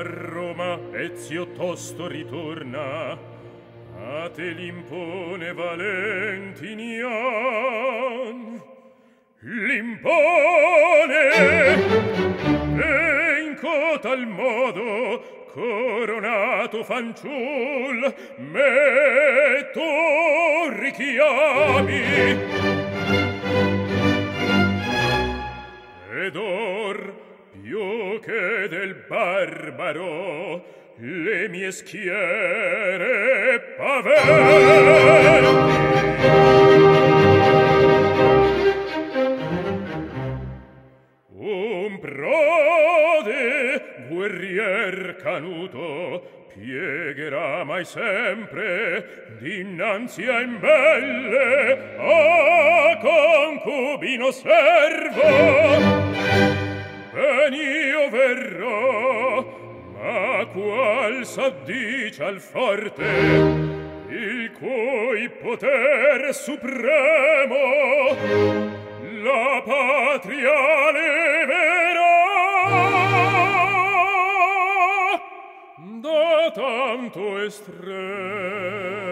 A Roma Ezio tosto ritorna, a te l'impone Valentinian. L'impone! E in cotal modo coronato fanciul me tu richiami. Ed or, più che del barbaro, le mie schiere paventi. Un prode guerrier canuto piegherà mai sempre dinanzi a imbelle a concubino servo. Ben io verrò, ma qual s'addice al forte, il cui potere supremo la patria leverà da tanto estremo.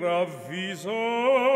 Ravvisor